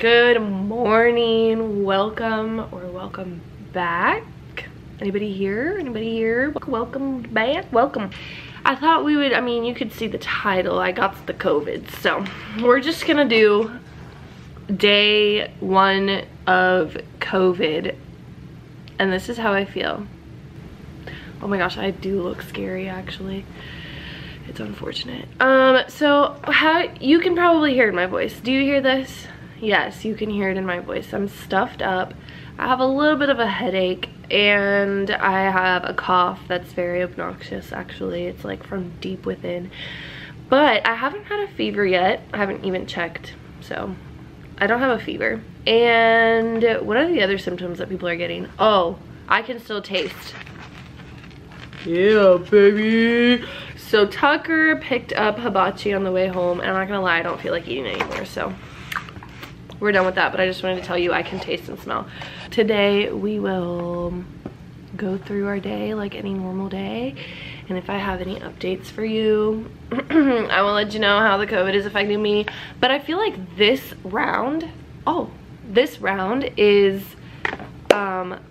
Good morning, welcome or welcome back. Anybody here? Anybody here? Welcome back, welcome. I thought we would, I mean, you could see the title, I got the COVID. So we're just gonna do day one of COVID. And this is how I feel. Oh my gosh, I do look scary actually. It's unfortunate. So you can probably hear my voice. Do you hear this? Yes, you can hear it in my voice. I'm stuffed up. I have a little bit of a headache and I have a cough that's very obnoxious actually. It's like from deep within. But I haven't had a fever yet. I haven't even checked. So I don't have a fever. And what are the other symptoms that people are getting? Oh, I can still taste. Yeah, baby. So Tucker picked up hibachi on the way home and I'm not gonna lie, I don't feel like eating anymore, so we're done with that, but I just wanted to tell you I can taste and smell. Today we will go through our day like any normal day, and if I have any updates for you, I will let you know how the COVID is affecting me. But I feel like this round is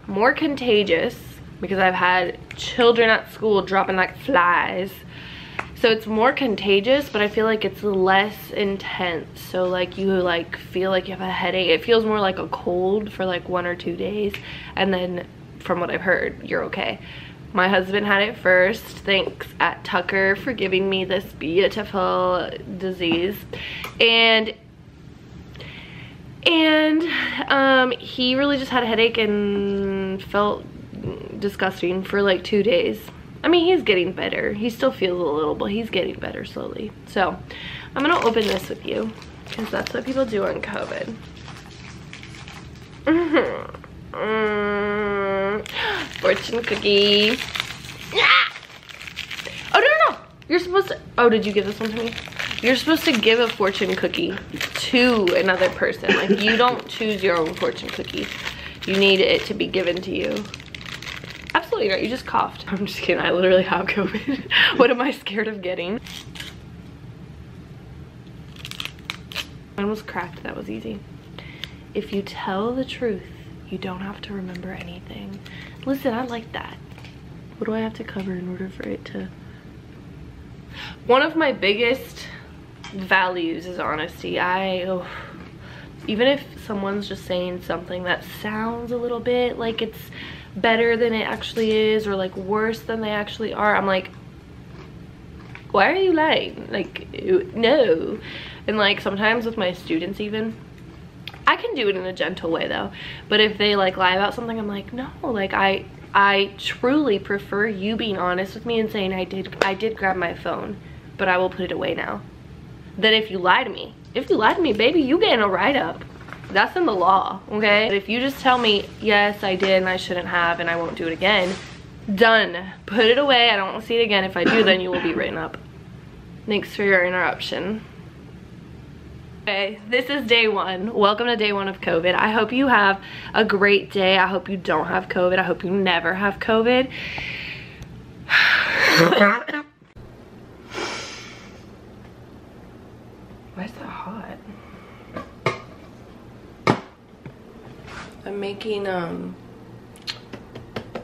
more contagious because I've had children at school dropping like flies. So it's more contagious, but I feel like it's less intense. So like you like feel like you have a headache. It feels more like a cold for like 1 or 2 days. And then from what I've heard, you're okay. My husband had it first. Thanks at Tucker for giving me this beautiful disease. And he really just had a headache and felt disgusting for like 2 days. I mean, he's getting better. He still feels a little, but he's getting better slowly. So I'm gonna open this with you because that's what people do on COVID. Fortune cookie. Ah! Oh, no, no, no. You're supposed to, oh, did you give this one to me? You're supposed to give a fortune cookie to another person. Like, you don't choose your own fortune cookie. You need it to be given to you. Absolutely not, you just coughed. I'm just kidding, I literally have COVID. What am I scared of getting? I almost cracked, that was easy. If you tell the truth, you don't have to remember anything. Listen, I like that. What do I have to cover in order for it to... One of my biggest values is honesty. Even if someone's just saying something that sounds a little bit like it's better than it actually is or like worse than they actually are, I'm like, why are you lying? Like, no. And like sometimes with my students, even I can do it in a gentle way though, but if they like lie about something, I'm like, no, like I truly prefer you being honest with me and saying I did grab my phone, but I will put it away now, than if you lie to me. If you lie to me, baby, you getting a write-up. That's in the law, okay? But if you just tell me, yes, I did and I shouldn't have and I won't do it again, done. Put it away, I don't want to see it again. If I do, then you will be written up. Thanks for your interruption. Okay, this is day one. Welcome to day one of COVID. I hope you have a great day. I hope you don't have COVID. I hope you never have COVID. Why is that hot? I'm making a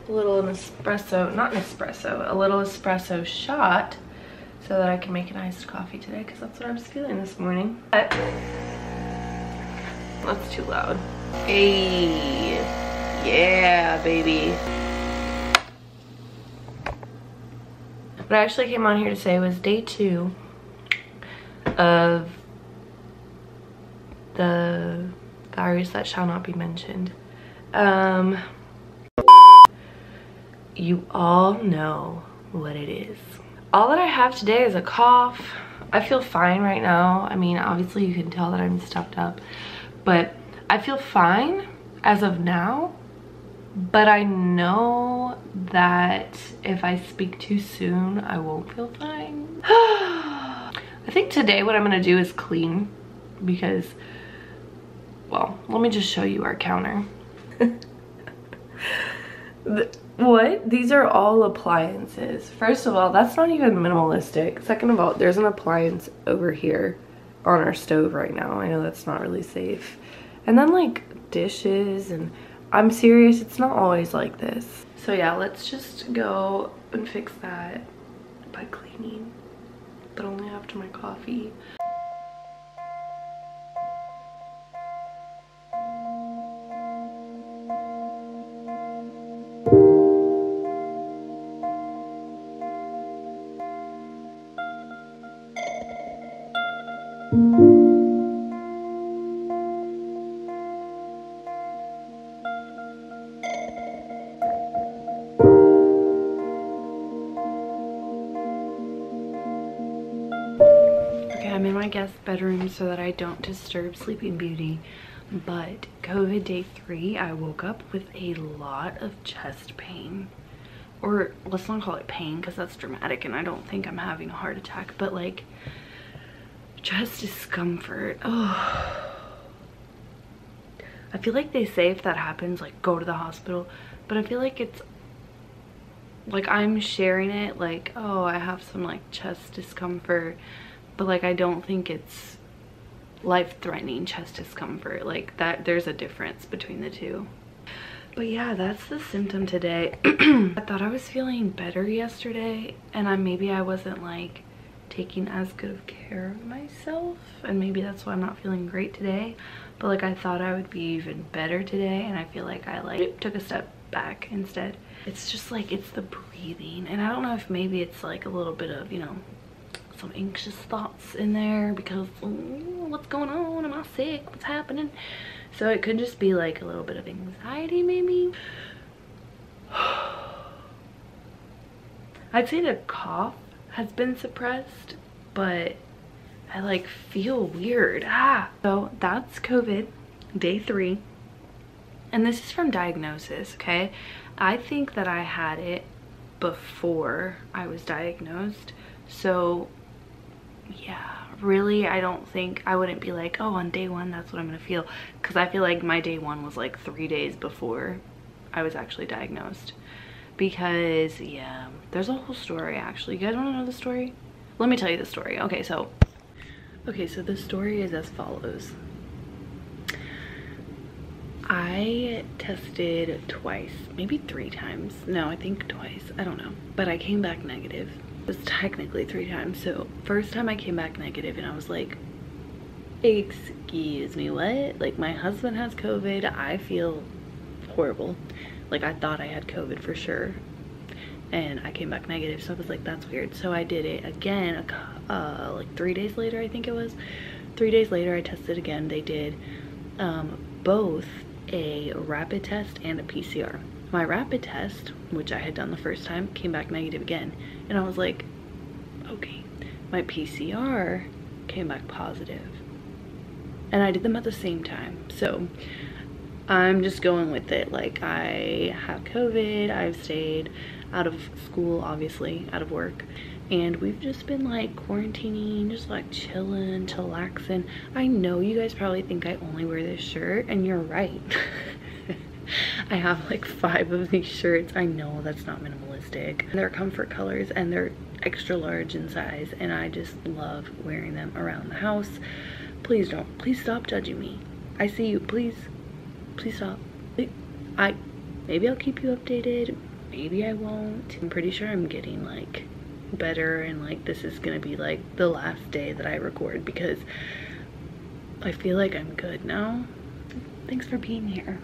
little espresso, not an espresso, a little espresso shot so that I can make an iced coffee today because that's what I was feeling this morning. But that's too loud. Hey, yeah, baby. What I actually came on here to say was day two of the virus that shall not be mentioned. You all know what it is. All that I have today is a cough. I feel fine right now. I mean, obviously you can tell that I'm stuffed up, but I feel fine as of now. But I know that if I speak too soon, I won't feel fine. I think today what I'm gonna do is clean because, well, let me just show you our counter. What? These are all appliances. First of all, that's not even minimalistic. Second of all, there's an appliance over here on our stove right now. I know that's not really safe. And then like dishes, and I'm serious, it's not always like this. So yeah, let's just go and fix that by cleaning, but only after my coffee. I'm in my guest bedroom so that I don't disturb Sleeping Beauty, but COVID day 3, I woke up with a lot of chest pain. Or let's not call it pain, because that's dramatic and I don't think I'm having a heart attack, but like chest discomfort. Oh, I feel like they say if that happens, like, go to the hospital, but I feel like it's like I'm sharing it like, oh, I have some like chest discomfort. But like, I don't think it's life-threatening chest discomfort. Like that, there's a difference between the two. But yeah, that's the symptom today. I thought I was feeling better yesterday, and maybe I wasn't like taking as good of care of myself, and maybe that's why I'm not feeling great today. But like, I thought I would be even better today, and I feel like I like took a step back instead. It's just like, it's the breathing, and I don't know if maybe it's like a little bit of, you know, some anxious thoughts in there because, oh, what's going on? Am I sick? What's happening? So it could just be like a little bit of anxiety maybe. I'd say the cough has been suppressed, but I like feel weird. So that's COVID day 3, and this is from diagnosis. Okay, I think that I had it before I was diagnosed, so yeah, really, I don't think I wouldn't be like, oh, on day 1, that's what I'm gonna feel, because I feel like my day 1 was like 3 days before I was actually diagnosed. Because yeah, there's a whole story actually. You guys want to know the story? Let me tell you the story. Okay so the story is as follows. I tested twice, maybe 3 times. No, I think twice, I don't know, but I came back negative. It was technically 3 times. So first time I came back negative, and I was like, excuse me, what? Like, my husband has COVID, I feel horrible. Like, I thought I had COVID for sure, and I came back negative, so I was like, that's weird. So I did it again like 3 days later, I think it was. 3 days later I tested again. They did both a rapid test and a PCR. My rapid test, which I had done the first time, came back negative again, and I was like, okay. My PCR came back positive, and I did them at the same time. So I'm just going with it, like, I have COVID, I've stayed out of school, obviously out of work, and we've just been like quarantining, just like chilling, chillaxing. I know you guys probably think I only wear this shirt, and you're right. I have like 5 of these shirts. I know that's not minimalistic. They're comfort colors, and they're extra large in size, and I just love wearing them around the house. Please stop judging me. I see you. Please stop. Maybe I'll keep you updated, maybe I won't. I'm pretty sure I'm getting like better, and like this is gonna be like the last day that I record, because I feel like I'm good now. Thanks for being here.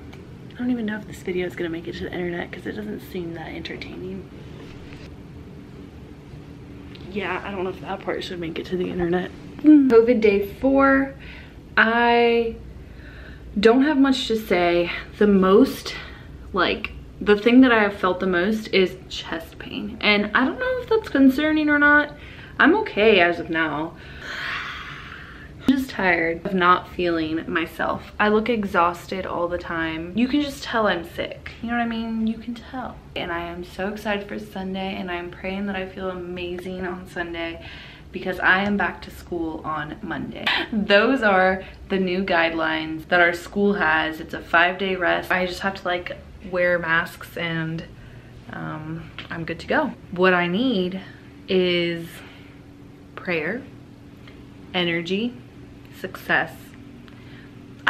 I don't even know if this video is gonna make it to the internet, because it doesn't seem that entertaining. Yeah, I don't know if that part should make it to the internet. COVID day 4, I don't have much to say. The most, like, the thing that I have felt the most is chest pain, and I don't know if that's concerning or not. I'm okay as of now. I'm just tired of not feeling myself. I look exhausted all the time. You can just tell I'm sick, you know what I mean? You can tell. And I am so excited for Sunday, and I'm praying that I feel amazing on Sunday, because I am back to school on Monday. Those are the new guidelines that our school has. It's a 5-day rest. I just have to like wear masks, and I'm good to go. What I need is prayer, energy, success.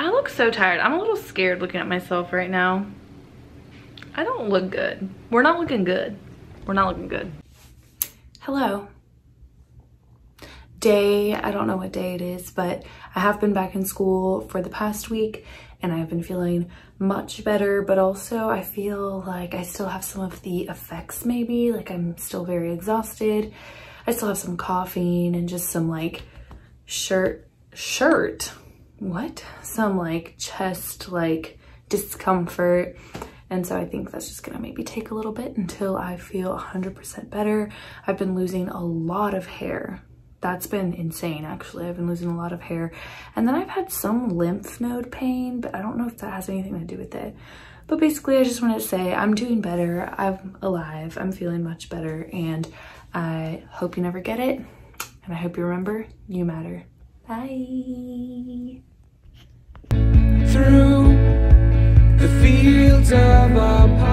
I look so tired. I'm a little scared looking at myself right now. I don't look good. We're not looking good. We're not looking good. Hello. Day, I don't know what day it is, but I have been back in school for the past week and I've been feeling much better, but also I feel like I still have some of the effects maybe, like I'm still very exhausted. I still have some coughing and just some like chest like discomfort. And so I think that's just gonna maybe take a little bit until I feel 100% better. I've been losing a lot of hair. That's been insane, actually. I've been losing a lot of hair. And then I've had some lymph node pain, but I don't know if that has anything to do with it. But basically, I just wanted to say I'm doing better. I'm alive. I'm feeling much better. And I hope you never get it. And I hope you remember, you matter. Bye. Through the fields of our